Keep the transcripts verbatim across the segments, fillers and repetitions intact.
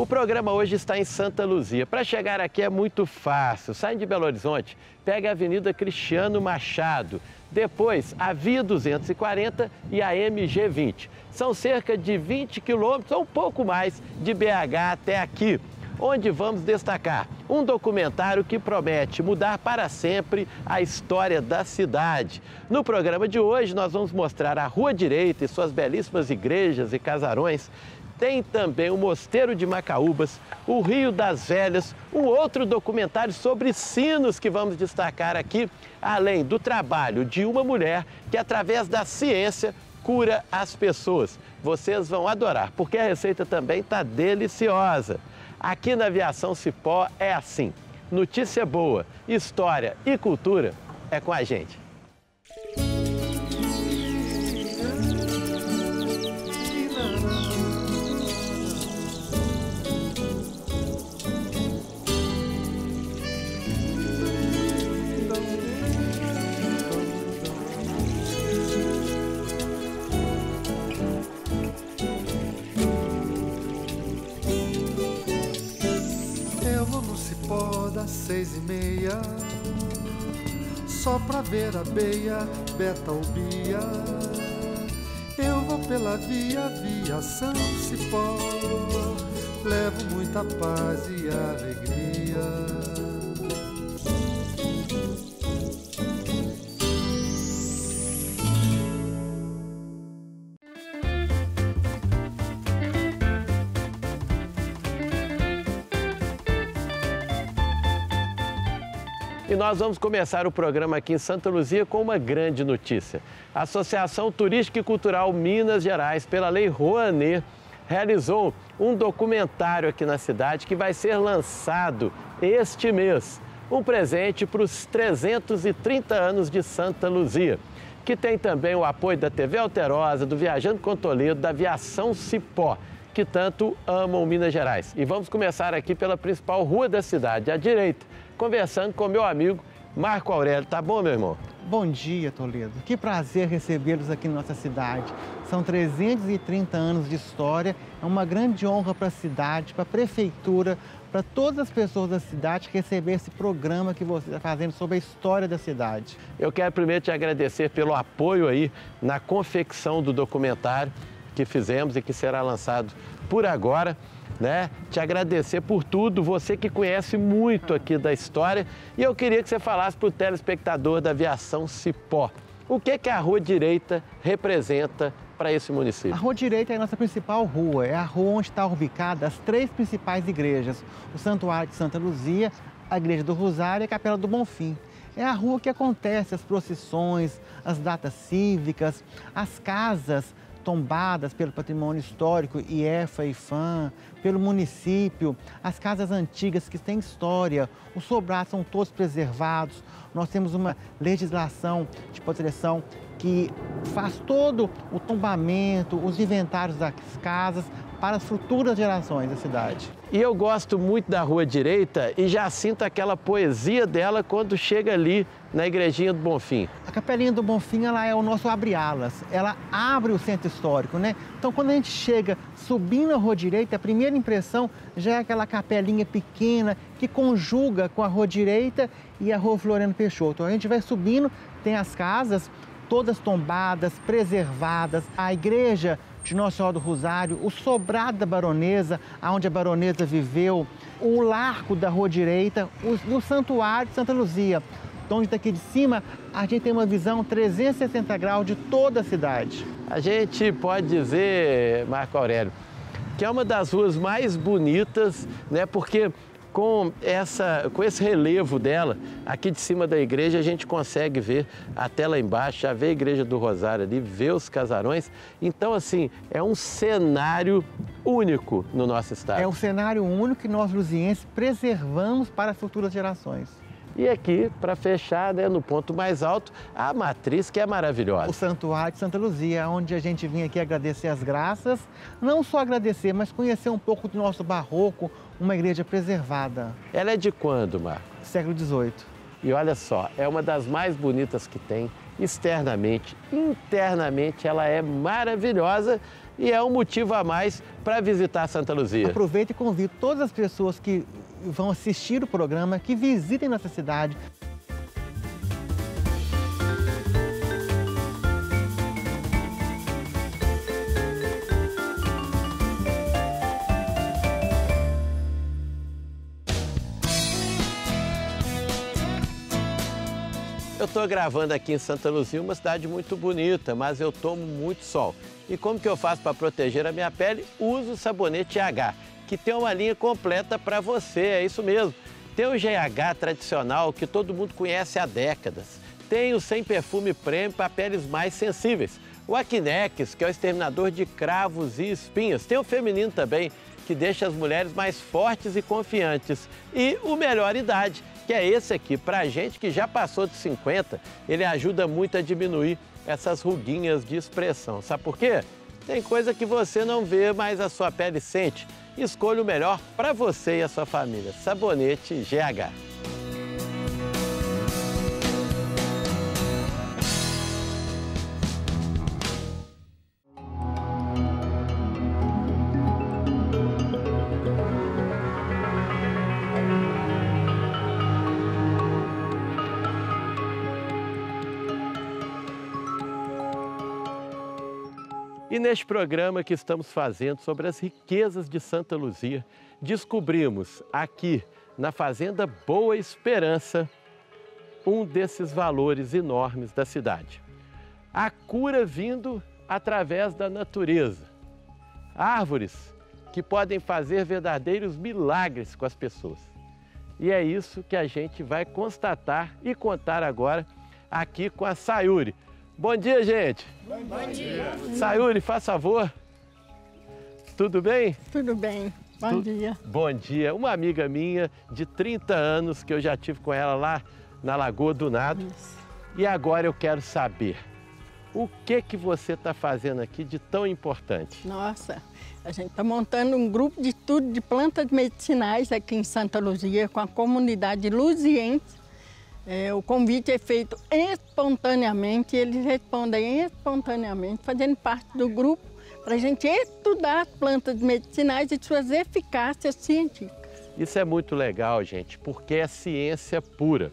O programa hoje está em Santa Luzia. Para chegar aqui é muito fácil. Saindo de Belo Horizonte, pega a Avenida Cristiano Machado, depois a Via duzentos e quarenta e a M G vinte. São cerca de vinte quilômetros ou um pouco mais de B H até aqui, onde vamos destacar um documentário que promete mudar para sempre a história da cidade. No programa de hoje, nós vamos mostrar a Rua Direita e suas belíssimas igrejas e casarões. Tem também o Mosteiro de Macaúbas, o Rio das Velhas, um outro documentário sobre sinos que vamos destacar aqui, além do trabalho de uma mulher que, através da ciência, cura as pessoas. Vocês vão adorar, porque a receita também está deliciosa. Aqui na Viação Cipó é assim, notícia boa, história e cultura é com a gente. Seis e meia, só pra ver a beia, beta ou bia. Eu vou pela via, Viação Cipó. Levo muita paz e alegria. E nós vamos começar o programa aqui em Santa Luzia com uma grande notícia. A Associação Turística e Cultural Minas Gerais, pela Lei Rouanet, realizou um documentário aqui na cidade que vai ser lançado este mês. Um presente para os trezentos e trinta anos de Santa Luzia, que tem também o apoio da T V Alterosa, do Viajando com Toledo, da Viação Cipó, que tanto amam Minas Gerais. E vamos começar aqui pela principal rua da cidade, à direita, conversando com meu amigo Marco Aurélio. Tá bom, meu irmão? Bom dia, Toledo. Que prazer recebê-los aqui na nossa cidade. São trezentos e trinta anos de história, é uma grande honra para a cidade, para a prefeitura, para todas as pessoas da cidade receber esse programa que você está fazendo sobre a história da cidade. Eu quero primeiro te agradecer pelo apoio aí na confecção do documentário que fizemos e que será lançado por agora, né? Te agradecer por tudo, você que conhece muito aqui da história. E eu queria que você falasse para o telespectador da Viação Cipó, o que, que a Rua Direita representa para esse município? A Rua Direita é a nossa principal rua, é a rua onde está ubicada as três principais igrejas, o Santuário de Santa Luzia, a Igreja do Rosário e a Capela do Bonfim. É a rua que acontece as procissões, as datas cívicas, as casas tombadas pelo patrimônio histórico, I E F A e FAM, pelo município, as casas antigas que têm história, os sobrados são todos preservados. Nós temos uma legislação de proteção que faz todo o tombamento, os inventários das casas para as futuras gerações da cidade. E eu gosto muito da Rua Direita e já sinto aquela poesia dela quando chega ali na Igrejinha do Bonfim. A Capelinha do Bonfim, ela é o nosso abre-alas, ela abre o centro histórico, né? Então, quando a gente chega subindo a Rua Direita, a primeira impressão já é aquela capelinha pequena que conjuga com a Rua Direita e a Rua Floriano Peixoto. A gente vai subindo, tem as casas todas tombadas, preservadas, a igreja de Nossa Senhora do Rosário, o Sobrado da Baronesa, onde a Baronesa viveu, o Largo da Rua Direita, o, o Santuário de Santa Luzia, onde daqui de cima a gente tem uma visão trezentos e sessenta graus de toda a cidade. A gente pode dizer, Marco Aurélio, que é uma das ruas mais bonitas, né? Porque com, essa, com esse relevo dela, aqui de cima da igreja, a gente consegue ver até lá embaixo, já vê a Igreja do Rosário ali, vê os casarões. Então, assim, é um cenário único no nosso estado. É um cenário único que nós, luzienses, preservamos para futuras gerações. E aqui, para fechar, né, no ponto mais alto, a matriz que é maravilhosa. O Santuário de Santa Luzia, onde a gente vinha aqui agradecer as graças, não só agradecer, mas conhecer um pouco do nosso barroco, uma igreja preservada. Ela é de quando, Marco? século dezoito. E olha só, é uma das mais bonitas que tem, externamente, internamente ela é maravilhosa. e é um motivo a mais para visitar Santa Luzia. Aproveito e convido todas as pessoas que vão assistir o programa, que visitem nossa cidade. Eu estou gravando aqui em Santa Luzia, uma cidade muito bonita, mas eu tomo muito sol. E como que eu faço para proteger a minha pele? Uso o sabonete G H, que tem uma linha completa para você, é isso mesmo. Tem o G H tradicional, que todo mundo conhece há décadas. Tem o sem perfume premium para peles mais sensíveis. O Acnex, que é o exterminador de cravos e espinhas. Tem o feminino também, que deixa as mulheres mais fortes e confiantes. E o melhor idade, que é esse aqui, para gente que já passou de cinquenta, ele ajuda muito a diminuir essas ruguinhas de expressão. Sabe por quê? Tem coisa que você não vê, mas a sua pele sente. Escolha o melhor para você e a sua família. Sabonete G H. E neste programa que estamos fazendo sobre as riquezas de Santa Luzia, descobrimos aqui na Fazenda Boa Esperança um desses valores enormes da cidade. A cura vindo através da natureza. Árvores que podem fazer verdadeiros milagres com as pessoas. E é isso que a gente vai constatar e contar agora aqui com a Sayuri. Bom dia, gente! Bom dia! Sayuri, faz favor. Tudo bem? Tudo bem. Bom tu... dia. Bom dia. Uma amiga minha de trinta anos, que eu já tive com ela lá na Lagoa do Nado. Isso. E agora eu quero saber, o que que você está fazendo aqui de tão importante? Nossa, a gente está montando um grupo de estudo de plantas medicinais aqui em Santa Luzia, com a comunidade luziense. É, o convite é feito espontaneamente e eles respondem espontaneamente, fazendo parte do grupo para a gente estudar as plantas medicinais e suas eficácias científicas. Isso é muito legal, gente, porque é ciência pura.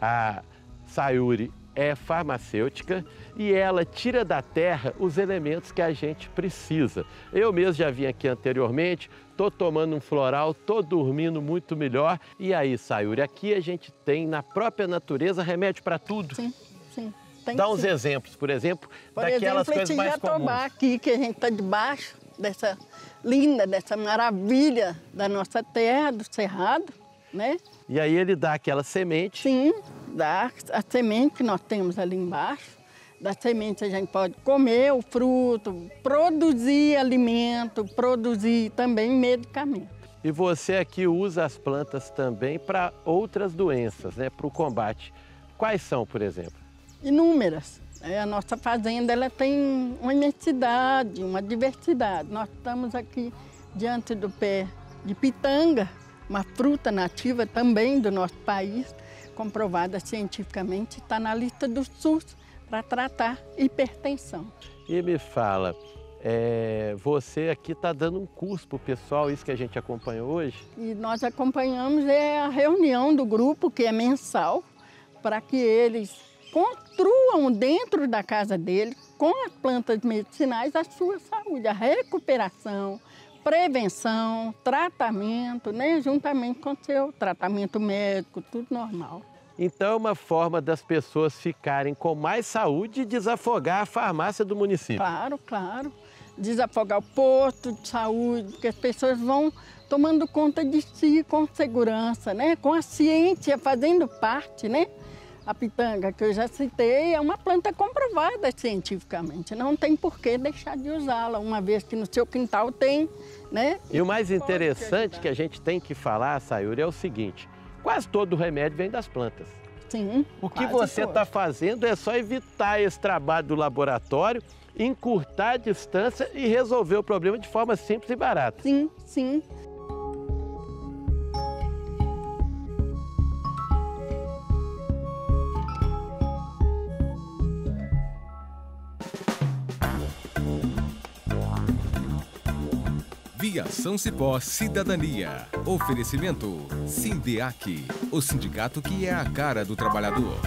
A Sayuri é farmacêutica e ela tira da terra os elementos que a gente precisa. Eu mesmo já vim aqui anteriormente, estou tomando um floral, estou dormindo muito melhor. E aí, Sayuri, aqui a gente tem na própria natureza remédio para tudo? Sim, sim. Tem Dá uns sim. exemplos, por exemplo, por daquelas exemplo, coisas mais comuns. Por exemplo, aqui, que a gente está debaixo dessa linda, dessa maravilha da nossa terra, do cerrado, né? E aí ele dá aquela semente. Sim, dá a semente que nós temos ali embaixo. Da semente a gente pode comer o fruto, produzir alimento, produzir também medicamento. E você aqui usa as plantas também para outras doenças, né? Para o combate. Quais são, por exemplo? Inúmeras. A nossa fazenda ela tem uma imensidade, uma diversidade. Nós estamos aqui diante do pé de pitanga, uma fruta nativa também do nosso país, comprovada cientificamente, está na lista do SUS para tratar hipertensão. E me fala, é, você aqui está dando um curso para o pessoal, isso que a gente acompanhou hoje? E nós acompanhamos é, a reunião do grupo, que é mensal, para que eles construam dentro da casa dele, com as plantas medicinais, a sua saúde, a recuperação, prevenção, tratamento, né, juntamente com o seu tratamento médico, tudo normal. Então é uma forma das pessoas ficarem com mais saúde e desafogar a farmácia do município. Claro, claro. Desafogar o posto de saúde, porque as pessoas vão tomando conta de si com segurança, né? Com a ciência fazendo parte, né? A pitanga, que eu já citei, é uma planta comprovada cientificamente. Não tem por que deixar de usá-la, uma vez que no seu quintal tem, né? E o mais interessante que a gente tem que falar, Sayuri, é o seguinte... Quase todo o remédio vem das plantas. Sim. O que você está fazendo é só evitar esse trabalho do laboratório, encurtar a distância e resolver o problema de forma simples e barata. Sim, sim. Viação Cipó Cidadania. Oferecimento Sindeac, o sindicato que é a cara do trabalhador.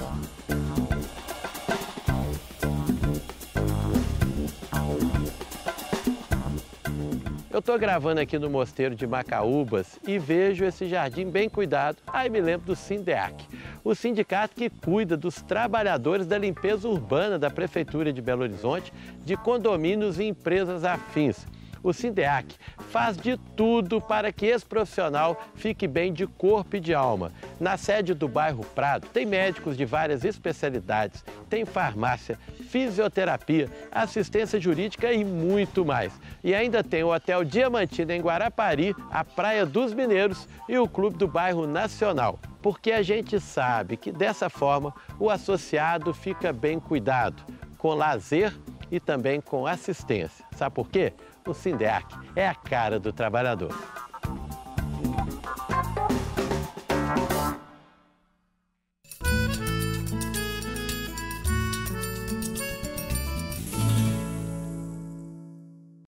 Eu estou gravando aqui no Mosteiro de Macaúbas e vejo esse jardim bem cuidado. Aí me lembro do Sindeac, o sindicato que cuida dos trabalhadores da limpeza urbana da Prefeitura de Belo Horizonte, de condomínios e empresas afins. O Sindeac faz de tudo para que esse profissional fique bem de corpo e de alma. Na sede do bairro Prado, tem médicos de várias especialidades, tem farmácia, fisioterapia, assistência jurídica e muito mais. E ainda tem o Hotel Diamantina em Guarapari, a Praia dos Mineiros e o Clube do Bairro Nacional. Porque a gente sabe que dessa forma o associado fica bem cuidado, com lazer e também com assistência. Sabe por quê? O Sindeac é a cara do trabalhador.